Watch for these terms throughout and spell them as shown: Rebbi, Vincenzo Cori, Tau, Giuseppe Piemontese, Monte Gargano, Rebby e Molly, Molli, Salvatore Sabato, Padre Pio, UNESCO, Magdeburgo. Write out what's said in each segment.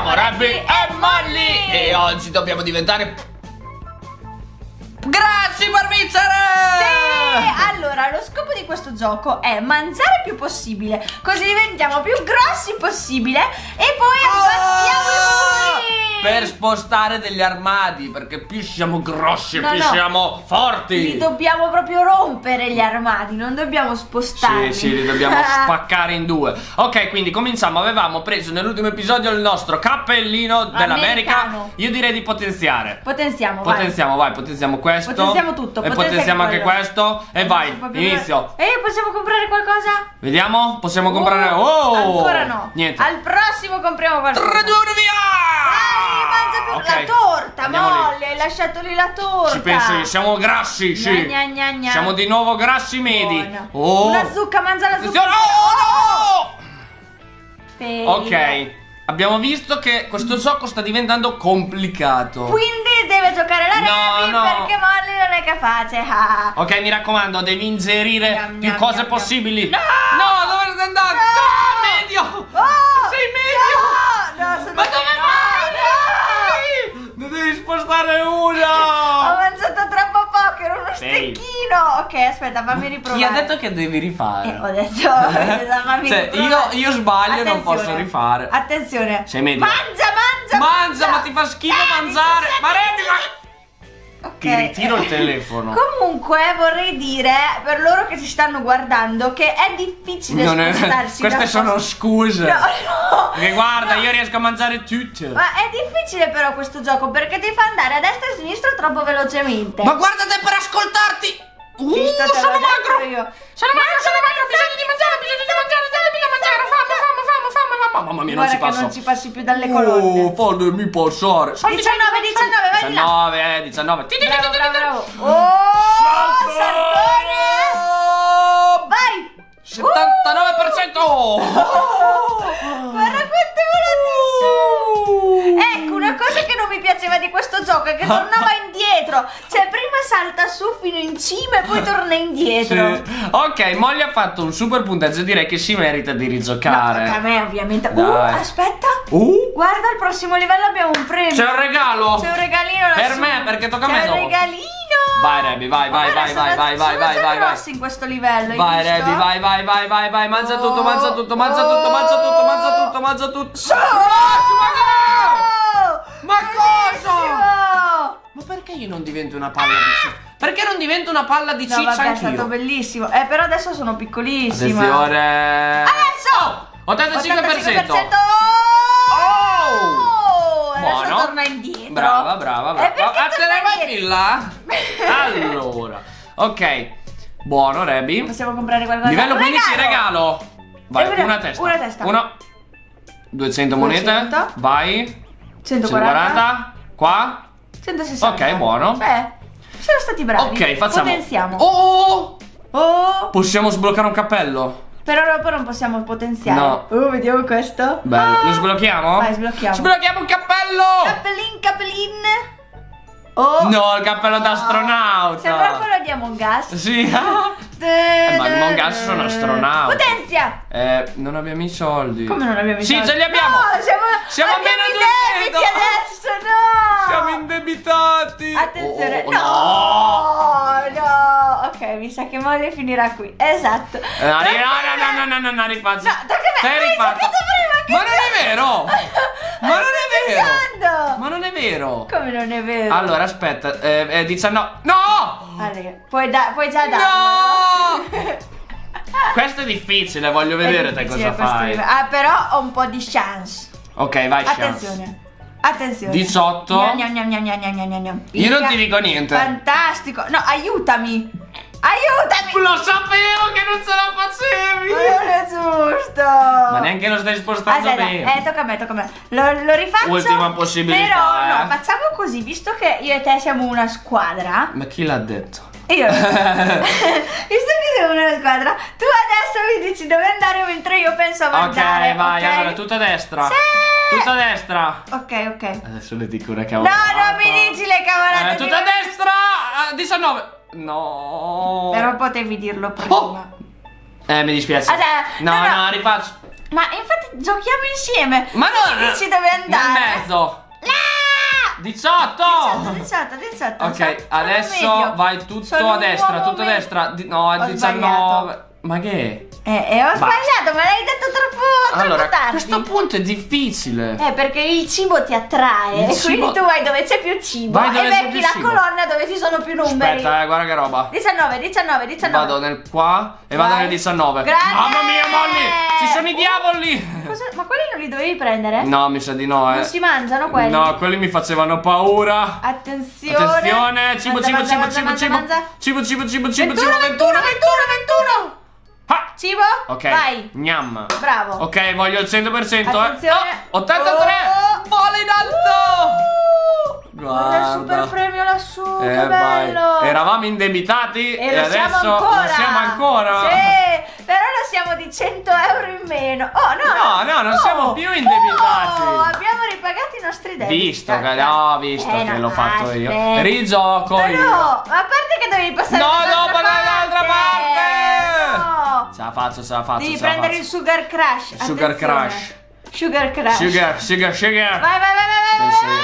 Siamo Rebby e Molly e oggi dobbiamo diventare grassi per vincere! Sì! Allora, lo scopo di questo gioco è mangiare più possibile, così diventiamo più grossi possibile e poi abbattiamo i muri! Per spostare degli armadi, perché più siamo grossi, più siamo forti! Li dobbiamo proprio rompere gli armadi, non dobbiamo spostarli. Sì, sì, li dobbiamo spaccare in due. Ok, quindi cominciamo. Avevamo preso nell'ultimo episodio il nostro cappellino dell'America. Io direi di potenziare. Potenziamo questo. Potenziamo tutto. E potenziamo anche quello. E vai, inizio. E possiamo comprare qualcosa? Vediamo, possiamo comprare... Oh! Ancora no. Niente. Al prossimo compriamo qualcosa. 3, 2, 1, via! Dai, mangia più la torta, andiamo Molly, lì. Hai lasciato lì la torta. Ci penso io, siamo grassi, sì. Siamo di nuovo grassi medi. Oh! La zucca, mangia la zucca. Oh, no! Oh! Ok, abbiamo visto che questo gioco sta diventando complicato. Quindi deve giocare la Rebby perché Molly non è capace. Ok, mi raccomando, devi ingerire più cose possibili. No, no, dove stai andando? No, medio! Oh, sei medio! No, sono... Ma dove vai? Ne devi spostare uno! Ho mangiato troppo poco, era uno stecchino! Ok, aspetta, fammi riprovare. Chi ha detto che devi rifare? Ho detto, fammi riprovare. Io sbaglio e non posso rifare. Attenzione! Sei medio! Mangia, ma ti fa schifo mangiare. Ma Rebby, ma... Okay. Ti ritiro il telefono. Comunque vorrei dire, per loro che ci stanno guardando, che è difficile spostarsi. Queste sono scuse. No, perché guarda, io riesco a mangiare tutto. Ma è difficile però questo gioco, perché ti fa andare a destra e a sinistra troppo velocemente. Ma guarda te, per ascoltarti. Sono magro io. Sono magro, ho bisogno di mangiare, mamma mia, guarda, non ci passo. Non ci passi più dalle colonne. Oh, fatemi passare. 19. Bravo. Oh, Sartone. Vai. 79%. Guarda quanto è veloce. Ecco, una cosa che non mi piaceva di questo gioco è che tornava indietro. Cioè, prima salta su fino in cima e poi torna indietro. Sì. Ok, Molly ha fatto un super punteggio, direi che si merita di rigiocare. No, a me ovviamente. Aspetta. Guarda, al prossimo livello abbiamo un premio. C'è un regalo. C'è un regalino lassù. Per me, perché tocca a me dopo. C'è un regalino. Vai Rebby, vai, grossi in questo livello. Vai Rebby, vai, mangia tutto. Ma cosa? Ma perché io non divento una palla di ciccia? Perché non divento una palla di ciccia anch'io? È stato bellissimo. Però adesso sono piccolissima. Attenzione. Adesso! 85%. Oh! Adesso torna indietro. Brava. Attenzione, là. Allora, ok. Buono Rebby. Possiamo comprare qualcosa. Livello 15, regalo. Vai, una testa. 200 monete. Vai. 140. Qua. 160. Ok, buono. Beh, siamo stati bravi. Ok, facciamo. Potenziamo. Oh! Possiamo sbloccare un cappello. Però dopo non possiamo potenziare. No. Vediamo questo. Bello. Lo sblocchiamo? Vai, sblocchiamo. Sblocchiamo il cappello! Cappellin. Oh. No, il cappello da astronauta. Sembra quello di Among Us. Sì. Ma Among Us sono astronauti. Potenzia! Non abbiamo i soldi. Come non abbiamo i soldi? Sì, ce li abbiamo. No, siamo meno 200. Adesso siamo indebitati. Attenzione. No. Ok, mi sa che Molly finirà qui. Esatto. No, rifaccio. No, ma non è vero. Ma non è vero. Come non è vero? Allora, aspetta, 19. No! Allora, puoi già dare. No! Questo è difficile, voglio vedere te cosa fai. Però ho un po' di chance. Ok, vai, Attenzione. 18. Io non ti dico niente. Fantastico. No, aiutami. Lo sapevo che non ce la facevi. Ma non è giusto. Ma neanche lo stai spostando bene. Tocca a me. Lo rifaccio. Ultima possibilità. Però no, facciamo così, visto che io e te siamo una squadra. Ma chi l'ha detto? Io. Visto che siamo una squadra, tu adesso mi dici dove andare mentre io penso a mangiare. Ok, vai, allora tutta a destra. Sì. Tutta a destra. Ok. Adesso le dico una cavolata. No, non mi dici le cavolate. Tutta a destra. 19. No. Però potevi dirlo prima. Mi dispiace. No, rifaccio. Ma infatti giochiamo insieme. Ma no, ci deve andare. E mezzo. 18. Ok, 18 adesso vai tutto sono a destra, tutto a destra. No, a 19. Ma che? Ho sbagliato, ma l'hai detto troppo allora, tardi. Questo punto è difficile. Perché il cibo ti attrae. E quindi tu vai dove c'è più cibo. E metti la colonna dove ci sono più numeri. Aspetta, guarda che roba. 19. Vado nel qua e vado nel 19. Grande. Mamma mia, Molly, ci sono i diavoli. Cosa? Ma quelli non li dovevi prendere? No, mi sa di no. Non si mangiano quelli? No, quelli mi facevano paura. Attenzione. Cibo. 21. Ah. Cibo? Ok, vai. Gnam. Bravo. Ok, voglio il 100%. Attenzione. 83. Vola in alto. Guarda il super premio lassù. Che bello. Eravamo indebitati e lo adesso siamo ancora. Sì. Però lo siamo di 100 euro in meno. No, non siamo più indebitati. Abbiamo ripagato i nostri debiti. Visto che l'ho fatto io. Rigioco. Ma io. Ma a parte che dovevi passare dall'altra parte. Ce la faccio. Devi prendere il Sugar Crush. Sugar Crush. Vai. Sì,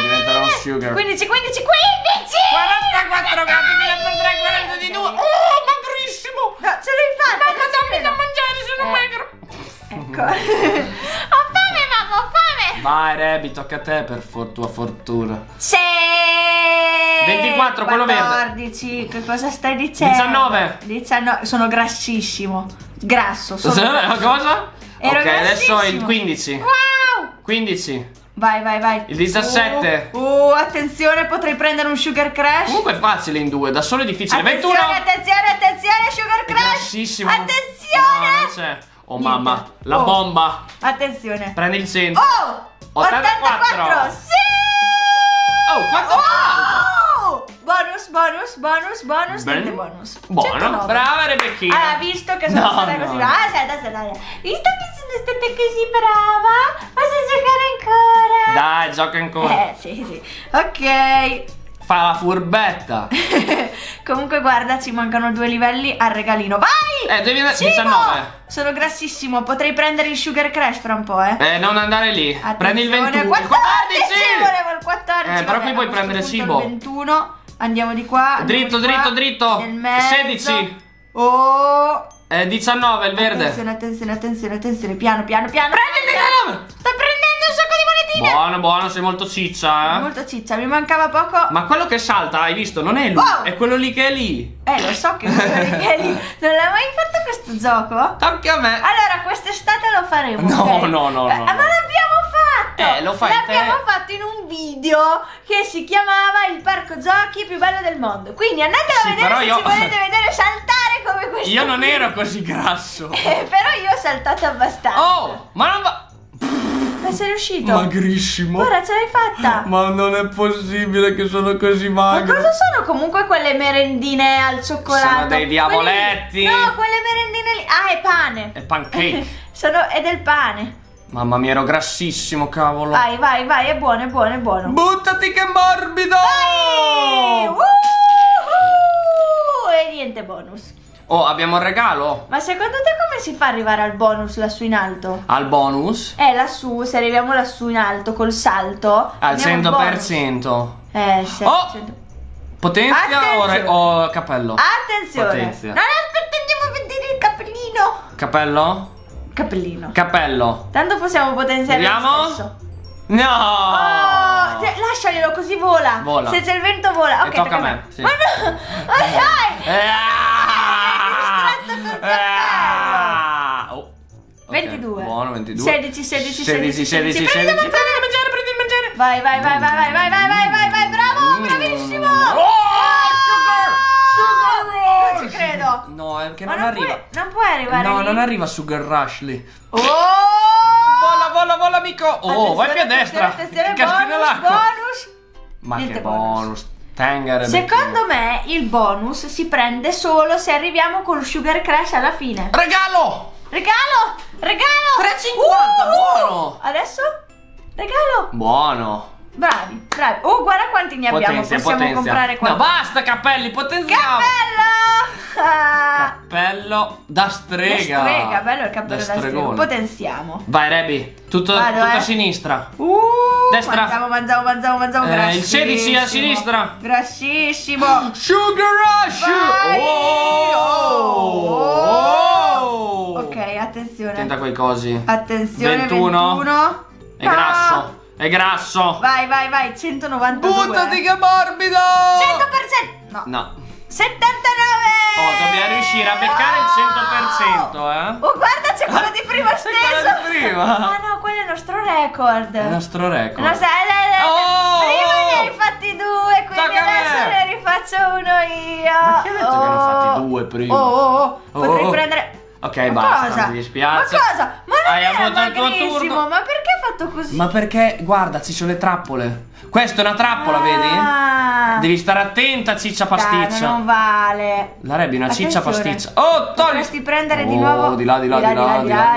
diventerò un sugar. 15. 44 gradi, 43, 42. Oh, magrissimo. No, ce l'ho fatta. Ma dammi da mangiare, sono magro. Ecco. Ho fame, mamma, ho fame. Vai, Rebby, tocca a te per tua fortuna. Sì. 24, quello verde. 14, che cosa stai dicendo? 19. Sono grassissimo. Cosa? Ero ok, grassissimo. Adesso il 15. Wow! 15. Vai. Il 17. Attenzione, potrei prendere un Sugar Crush. Comunque è facile in due, da solo è difficile. Attenzione, 21. Attenzione, Sugar Crush. Grassissimo. Attenzione. Oh mamma, la bomba. Attenzione. Prendi il 100. 84. Sì! Bonus, niente bonus. Buono, brava Rebecchina. Allora, visto che sono stata così brava. Visto che sono stata così brava, posso giocare ancora? Dai, gioca ancora. Sì. Ok. Fa la furbetta. Comunque guarda, ci mancano 2 livelli al regalino. Vai! Devi andare 19. Sono grassissimo, potrei prendere il Sugar Crush fra un po', non andare lì. Attenzione. Prendi il 21. 14! Volevo il 14. Però qui puoi prendere cibo. 21. Andiamo di qua. Dritto. 16. 19, il verde. Attenzione. Piano. Prendi il 19. Buono, sei molto ciccia. Molto ciccia, mi mancava poco. Ma quello che salta, hai visto, non è lui, è quello lì che è lì. Lo so che è quello lì che è lì. Non l'hai mai fatto questo gioco? Tocca a me. Allora, quest'estate lo faremo. No. Ma l'abbiamo fatto. Lo fai te. L'abbiamo fatto in un video che si chiamava Il parco giochi più bello del mondo. Quindi andatelo a vedere se ci volete vedere saltare come questo. Io non ero così grasso. Però io ho saltato abbastanza. Ma non va... Ma sei riuscito? Magrissimo. Ora ce l'hai fatta. Ma non è possibile che sono così magro. Ma cosa sono comunque quelle merendine al cioccolato? Sono dei diavoletti. Quelle merendine lì. È pane. È pancake. È del pane. Mamma mia, ero grassissimo, cavolo. Vai, è buono. Buttati che morbido. Vai. E niente bonus. Abbiamo un regalo. Ma secondo te come si fa ad arrivare al bonus lassù in alto? Al bonus? Lassù, se arriviamo lassù in alto col salto al 100%. Sì. Potenzia o cappello? Attenzione. Potenzia. Non aspettiamo a vedere il cappellino. Cappellino. Cappello. Tanto possiamo potenziare lo stesso. Lasciaglielo così vola. Se c'è il vento vola. Ok, tocca a me. Sì. Ma no. Ok. 22. Buono, 22. 16. Prendi il mangiare. Vai. Bravo, bravissimo. Sugar Rush. Non ci credo. No, è che non arriva. Non puoi arrivare. No, non arriva Sugar Rush lì. Vola, amico. Vai più a destra. Bonus. Ma che bonus. Secondo me il bonus si prende solo se arriviamo col Sugar Crush alla fine. Regalo. 3,50. Buono. Adesso? Regalo. Buono. Bravi, bravi. Oh, guarda quanti ne abbiamo. Potenzia, possiamo comprare quanti. No, basta cappelli, potenziamo. Cappello! Ah. Cappello da strega. Da strega, bello il cappello da strega. Potenziamo. Vai, Rebby. Tutto a sinistra. Destra. Mangiamo. Il 16 a sinistra. Grassissimo. Sugar Rush. Oh. Ok, attenzione. Tenta quei cosi. Attenzione. 21. È grasso. È grasso. Vai. 192. Buttati che morbido. 100%. No. 79. Oh, dobbiamo riuscire a beccare il 100%, eh. Oh, guarda, c'è quello di prima stesso. Ah no, quello è il nostro record. Prima ne hai fatti due, quindi adesso ne rifaccio uno io. Ma chi ha detto che ne ho fatti due prima? Potrei prendere. Ok, basta, mi dispiace. Ma non era magrissimo, ma perché ha fatto così? Ma perché, guarda, ci sono le trappole. Questa è una trappola, vedi? Devi stare attenta, ciccia pasticcia. Dai, non vale. La Rebby è una ciccia pasticcia. Oh, togli! Dovresti prendere di nuovo. Di là. Mangia.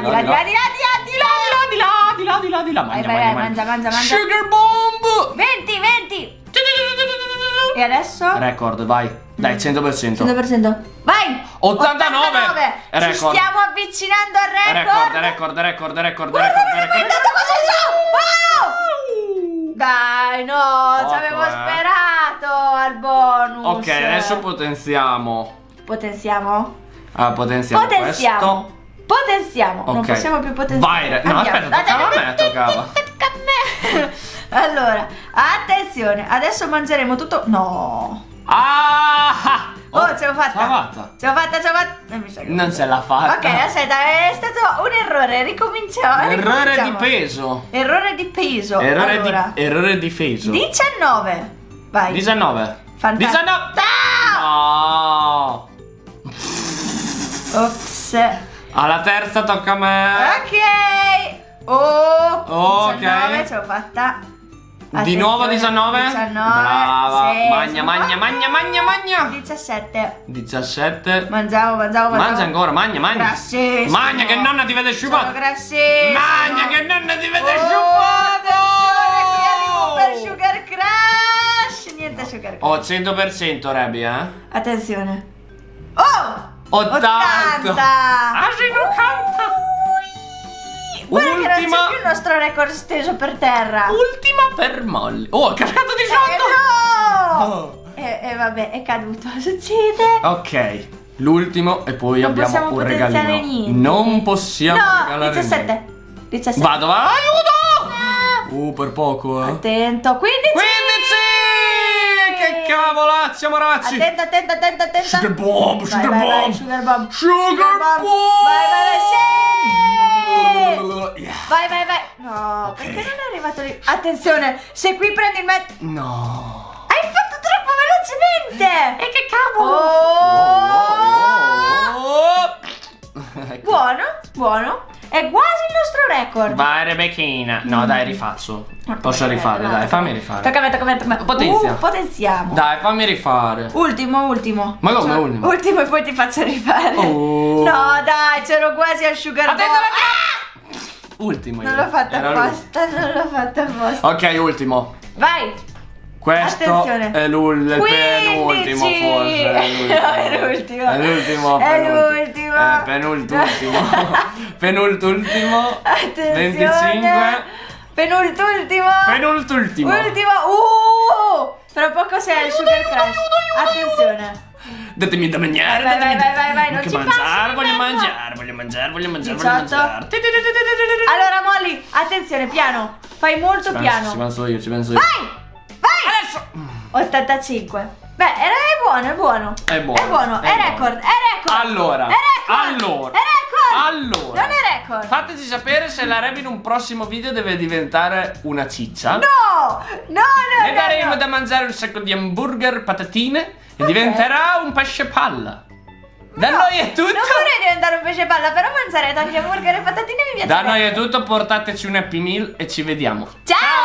Sugar bomb! 20. E adesso? Record, vai. Dai, 100%. Vai! 89. Record. Ci stiamo avvicinando al record. Record. Guarda, mi hai mandato così su. Dai, no, ci avevo sperato al bonus. Ok, adesso potenziamo. Potenziamo. Okay. Non possiamo più potenziare. Vai, no, aspetta, toccava a me. Allora, attenzione, adesso mangeremo tutto. No. Oh, ce l'ho fatta. Non ce l'ha fatta. Ok, aspetta, è stato un errore. Ricominciamo. Errore di peso. 19. Vai. 19. Fantastico. 19. No. Ops. Alla terza tocca a me. Ok. Oh, 19, ce l'ho fatta. Attenzione. Di nuovo 19. Brava. Sì, magna. 17. Mangiamo. Mangia ancora, magna. Grassissimo. Magna che nonna ti vede sciupata. Sono grassissimo. Magna che nonna ti vede sciupata. Attenzione, qui arrivo per Sugar Crash. Niente Sugar Crash. Oh, 100% Rebby, eh. Attenzione. Oh! 80. Guarda, che non c'è più il nostro record steso per terra. Ultima per Molly. Oh, è cascato di sotto. No. E vabbè, è caduto. Succede. Ok, l'ultimo e poi non abbiamo un regalino. Niente. Non possiamo regalare. 17. Vado, va. Aiuto! Per poco, eh. Attento. 15. Che cavolazzo, morazzi. Attento. Sugar bomb. Vai. Vai. No, okay. Perché non è arrivato lì? Attenzione, se qui prendi il met... No. Hai fatto troppo velocemente. E che cavolo. Buono. È quasi il nostro record. Vai, Rebecchina. No, dai, rifaccio. Posso rifare, dai, fammi rifare. Tocca a me. Potenziamo. Dai, fammi rifare. Ultimo. Ma come ultimo? Ultimo e poi ti faccio rifare. No, dai, c'ero quasi al sugar bomb. Ultimo. Non l'ho fatta apposta. Ok, ultimo. Vai. Questo attenzione. È penultimo forse. Penultimo. Attenzione. 25. Penultimo. Tra poco sei al Sugar Crash. Attenzione. Datemi da mangiare. Vai. Non ci mangiare, voglio mangiare. Allora Molly, attenzione, piano. Fai molto piano. Ci penso io. Vai! Adesso 85. Beh, è buono. È record. Allora. Non è record. Fateci sapere se la Rebby in un prossimo video deve diventare una ciccia. No. Ne daremo da mangiare un sacco di hamburger, patatine e diventerà un pesce palla. Da noi è tutto. Non vorrei diventare un pesce palla, però mangiare tanti hamburger e patatine mi piace. Da noi è tutto, portateci un Happy Meal e ci vediamo. Ciao.